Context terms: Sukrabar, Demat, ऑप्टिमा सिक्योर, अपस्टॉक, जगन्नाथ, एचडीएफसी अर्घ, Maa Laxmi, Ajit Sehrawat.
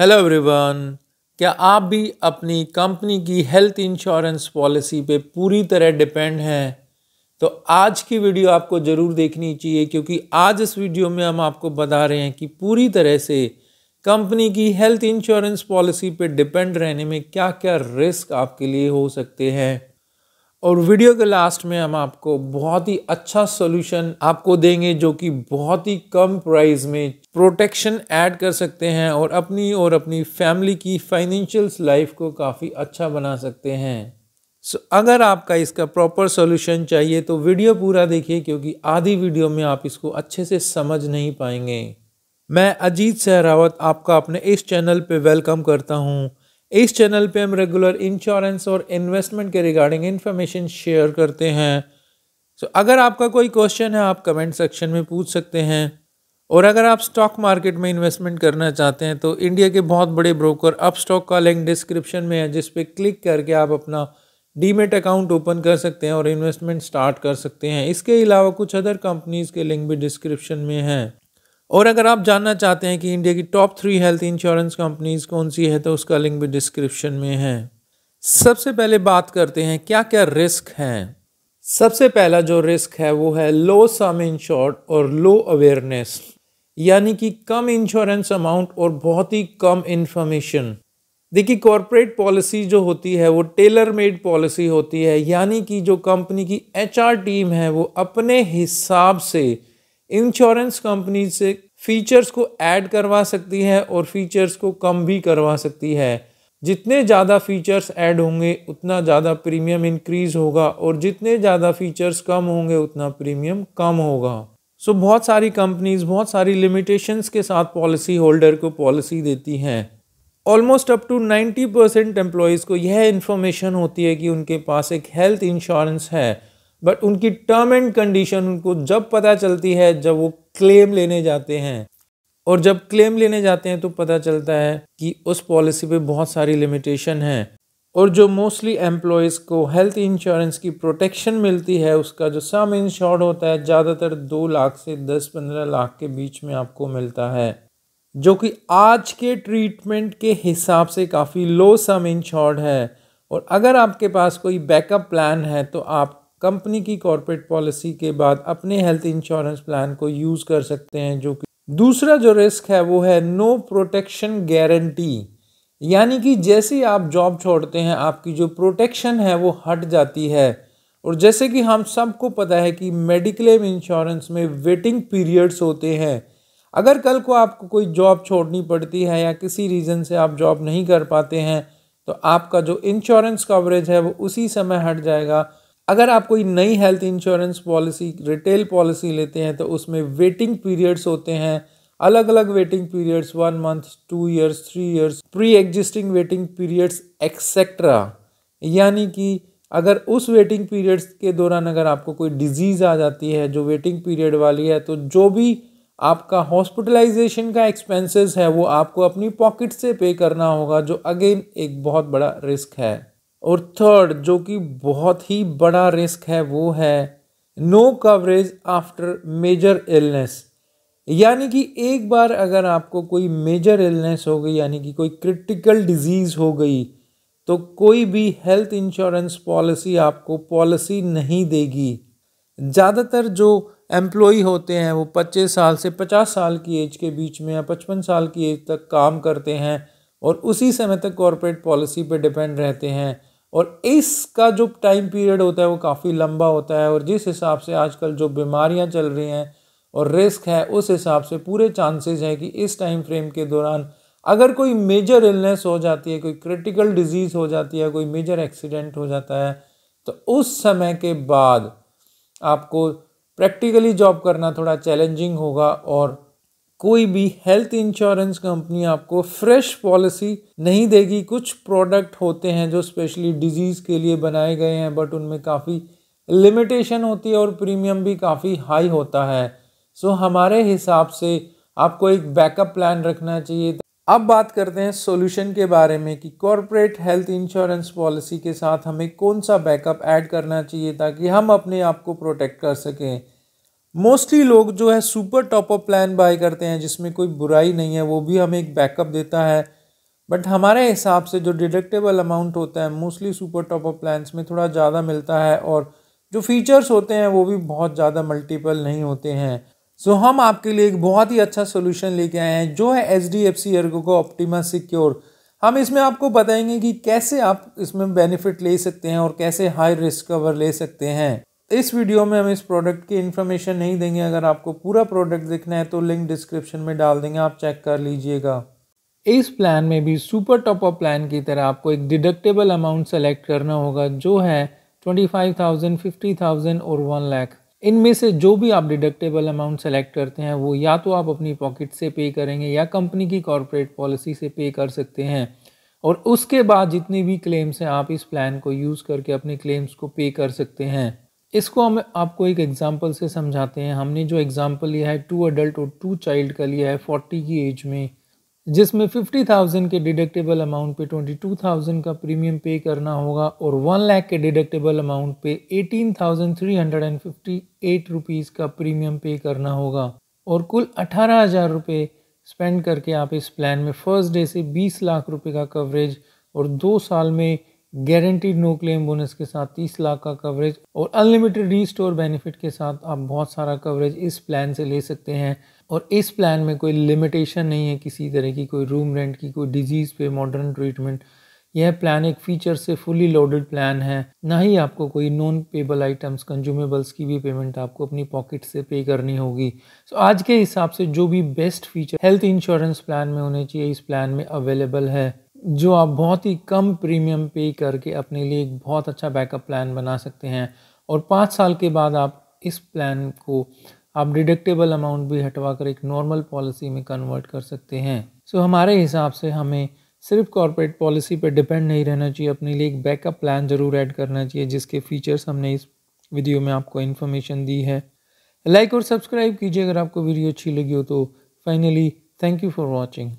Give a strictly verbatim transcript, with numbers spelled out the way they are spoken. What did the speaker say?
Hello everyone, क्या आप भी अपनी कंपनी की हेल्थ इंश्योरेंस पॉलिसी पे पूरी तरह डिपेंड हैं? तो आज की वीडियो आपको ज़रूर देखनी चाहिए, क्योंकि आज इस वीडियो में हम आपको बता रहे हैं कि पूरी तरह से कंपनी की हेल्थ इंश्योरेंस पॉलिसी पे डिपेंड रहने में क्या क्या रिस्क आपके लिए हो सकते हैं। और वीडियो के लास्ट में हम आपको बहुत ही अच्छा सॉल्यूशन आपको देंगे जो कि बहुत ही कम प्राइस में प्रोटेक्शन ऐड कर सकते हैं और अपनी और अपनी फैमिली की फाइनेंशियल लाइफ को काफ़ी अच्छा बना सकते हैं। सो अगर आपका इसका प्रॉपर सॉल्यूशन चाहिए तो वीडियो पूरा देखिए, क्योंकि आधी वीडियो में आप इसको अच्छे से समझ नहीं पाएंगे। मैं अजीत सहरावत आपका अपने इस चैनल पर वेलकम करता हूँ। इस चैनल पे हम रेगुलर इंश्योरेंस और इन्वेस्टमेंट के रिगार्डिंग इन्फॉर्मेशन शेयर करते हैं। सो अगर आपका कोई क्वेश्चन है आप कमेंट सेक्शन में पूछ सकते हैं। और अगर आप स्टॉक मार्केट में इन्वेस्टमेंट करना चाहते हैं तो इंडिया के बहुत बड़े ब्रोकर अपस्टॉक का लिंक डिस्क्रिप्शन में है, जिस पे क्लिक करके आप अपना डीमेट अकाउंट ओपन कर सकते हैं और इन्वेस्टमेंट स्टार्ट कर सकते हैं। इसके अलावा कुछ अदर कंपनीज़ के लिंक भी डिस्क्रिप्शन में हैं। और अगर आप जानना चाहते हैं कि इंडिया की top three health insurance companies कौन सी है तो उसका लिंक भी डिस्क्रिप्शन में है। सबसे पहले बात करते हैं क्या क्या रिस्क हैं। सबसे पहला जो रिस्क है वो है लो सम इंश्योर्ड और लो अवेयरनेस, यानी कि कम इंश्योरेंस अमाउंट और बहुत ही कम इन्फॉर्मेशन। देखिए, कॉर्पोरेट पॉलिसी जो होती है वो टेलर मेड पॉलिसी होती है, यानी कि जो कंपनी की एच आर टीम है वो अपने हिसाब से इंश्योरेंस कंपनी से फीचर्स को ऐड करवा सकती है और फीचर्स को कम भी करवा सकती है। जितने ज़्यादा फीचर्स ऐड होंगे उतना ज़्यादा प्रीमियम इंक्रीज़ होगा और जितने ज़्यादा फीचर्स कम होंगे उतना प्रीमियम कम होगा। सो बहुत सारी कंपनीज बहुत सारी लिमिटेशंस के साथ पॉलिसी होल्डर को पॉलिसी देती हैं। Almost up to ninety percent employees को यह इन्फॉर्मेशन होती है कि उनके पास एक हेल्थ इंश्योरेंस है, बट उनकी टर्म एंड कंडीशन उनको जब पता चलती है जब वो क्लेम लेने जाते हैं। और जब क्लेम लेने जाते हैं तो पता चलता है कि उस पॉलिसी पे बहुत सारी लिमिटेशन है। और जो मोस्टली एम्प्लॉयज़ को हेल्थ इंश्योरेंस की प्रोटेक्शन मिलती है उसका जो सम इंश्योर्ड होता है ज़्यादातर दो लाख से दस पंद्रह लाख के बीच में आपको मिलता है, जो कि आज के ट्रीटमेंट के हिसाब से काफ़ी लो सम इंश्योर्ड है। और अगर आपके पास कोई बैकअप प्लान है तो आप कंपनी की कॉर्पोरेट पॉलिसी के बाद अपने हेल्थ इंश्योरेंस प्लान को यूज़ कर सकते हैं। जो कि दूसरा जो रिस्क है वो है नो प्रोटेक्शन गारंटी, यानी कि जैसे ही आप जॉब छोड़ते हैं आपकी जो प्रोटेक्शन है वो हट जाती है। और जैसे कि हम सबको पता है कि मेडिक्लेम इंश्योरेंस में वेटिंग पीरियड्स होते हैं। अगर कल को आपको कोई जॉब छोड़नी पड़ती है या किसी रीज़न से आप जॉब नहीं कर पाते हैं तो आपका जो इंश्योरेंस कवरेज है वो उसी समय हट जाएगा। अगर आप कोई नई health insurance policy retail policy लेते हैं तो उसमें वेटिंग पीरियड्स होते हैं, अलग अलग waiting periods, one month, two years, three years, pre existing waiting periods etcetera. यानी कि अगर उस वेटिंग पीरियड्स के दौरान अगर आपको कोई डिजीज़ आ जाती है जो वेटिंग पीरियड वाली है तो जो भी आपका हॉस्पिटलाइजेशन का एक्सपेंसेस है वो आपको अपनी पॉकेट से पे करना होगा, जो अगेन एक बहुत बड़ा रिस्क है। और थर्ड जो कि बहुत ही बड़ा रिस्क है वो है no coverage after major illness, यानी कि एक बार अगर आपको कोई मेजर इलनेस हो गई यानी कि कोई क्रिटिकल डिजीज़ हो गई तो कोई भी हेल्थ इंश्योरेंस पॉलिसी आपको पॉलिसी नहीं देगी। ज़्यादातर जो एम्प्लॉई होते हैं वो पच्चीस साल से पचास साल की एज के बीच में या पचपन साल की एज तक काम करते हैं और उसी समय तक कॉर्पोरेट पॉलिसी पर डिपेंड रहते हैं। और इसका जो टाइम पीरियड होता है वो काफ़ी लंबा होता है और जिस हिसाब से आजकल जो बीमारियां चल रही हैं और रिस्क है उस हिसाब से पूरे चांसेस हैं कि इस टाइम फ्रेम के दौरान अगर कोई मेजर इलनेस हो जाती है, कोई क्रिटिकल डिजीज़ हो जाती है, कोई मेजर एक्सीडेंट हो जाता है तो उस समय के बाद आपको प्रैक्टिकली जॉब करना थोड़ा चैलेंजिंग होगा। और कोई भी हेल्थ इंश्योरेंस कंपनी आपको फ्रेश पॉलिसी नहीं देगी। कुछ प्रोडक्ट होते हैं जो स्पेशली डिजीज़ के लिए बनाए गए हैं बट उनमें काफ़ी लिमिटेशन होती है और प्रीमियम भी काफ़ी हाई होता है। सो हमारे हिसाब से आपको एक बैकअप प्लान रखना चाहिए। अब बात करते हैं सॉल्यूशन के बारे में कि कॉर्पोरेट हेल्थ इंश्योरेंस पॉलिसी के साथ हमें कौन सा बैकअप ऐड करना चाहिए ताकि हम अपने आप को प्रोटेक्ट कर सकें। मोस्टली लोग जो है सुपर टॉपअप प्लान बाय करते हैं जिसमें कोई बुराई नहीं है, वो भी हमें एक बैकअप देता है। बट हमारे हिसाब से जो डिडक्टेबल अमाउंट होता है mostly super top up plans में थोड़ा ज़्यादा मिलता है और जो फीचर्स होते हैं वो भी बहुत ज़्यादा मल्टीपल नहीं होते हैं। सो so, हम आपके लिए एक बहुत ही अच्छा सोल्यूशन लेके आए हैं जो है एचडीएफसी अर्घ का ऑप्टिमा सिक्योर। हम इसमें आपको बताएंगे कि कैसे आप इसमें बेनिफिट ले सकते हैं और कैसे हाई रिस्क कवर ले सकते हैं। इस वीडियो में हम इस प्रोडक्ट की इन्फॉर्मेशन नहीं देंगे, अगर आपको पूरा प्रोडक्ट देखना है तो लिंक डिस्क्रिप्शन में डाल देंगे, आप चेक कर लीजिएगा। इस प्लान में भी सुपर टॉप अप प्लान की तरह आपको एक डिडक्टेबल अमाउंट सेलेक्ट करना होगा जो है twenty five thousand, fifty thousand और वन लाख। इनमें से जो भी आप डिडक्टेबल अमाउंट सेलेक्ट करते हैं वो या तो आप अपनी पॉकेट से पे करेंगे या कंपनी की कॉर्पोरेट पॉलिसी से पे कर सकते हैं और उसके बाद जितने भी क्लेम्स हैं आप इस प्लान को यूज़ करके अपने क्लेम्स को पे कर सकते हैं। इसको हम आपको एक एग्जांपल से समझाते हैं। हमने जो एग्जांपल लिया है टू अडल्ट और टू चाइल्ड का लिया है फोर्टी की एज में, जिसमें फिफ्टी थाउजेंड के डिडक्टेबल अमाउंट पे ट्वेंटी टू थाउजेंड का प्रीमियम पे करना होगा और वन लाख के डिडक्टेबल अमाउंट पे eighteen thousand three hundred fifty eight rupees का प्रीमियम पे करना होगा और कुल अठारह हज़ार रुपये स्पेंड करके आप इस प्लान में फर्स्ट डे से बीस लाख रुपए का कवरेज और दो साल में गारंटीड नो क्लेम बोनस के साथ तीस लाख का कवरेज और अनलिमिटेड रीस्टोर बेनिफिट के साथ आप बहुत सारा कवरेज इस प्लान से ले सकते हैं। और इस प्लान में कोई लिमिटेशन नहीं है किसी तरह की, कोई रूम रेंट की, कोई डिजीज़ पे, मॉडर्न ट्रीटमेंट। यह प्लान एक फ़ीचर से फुली लोडेड प्लान है, ना ही आपको कोई नॉन पेबल आइटम्स कंज्यूमेबल्स की भी पेमेंट आपको अपनी पॉकेट से पे करनी होगी। सो आज के हिसाब से जो भी best feature health insurance plan में होने चाहिए इस प्लान में अवेलेबल है, जो आप बहुत ही कम प्रीमियम पे करके अपने लिए एक बहुत अच्छा बैकअप प्लान बना सकते हैं। और पाँच साल के बाद आप इस प्लान को आप डिडक्टेबल अमाउंट भी हटवा कर एक नॉर्मल पॉलिसी में कन्वर्ट कर सकते हैं। सो so, हमारे हिसाब से हमें सिर्फ कॉर्पोरेट पॉलिसी पर डिपेंड नहीं रहना चाहिए, अपने लिए एक बैकअप प्लान ज़रूर ऐड करना चाहिए, जिसके फीचर्स हमने इस वीडियो में आपको इन्फॉर्मेशन दी है। लाइक और सब्सक्राइब कीजिए अगर आपको वीडियो अच्छी लगी हो। तो finally thank you for watching.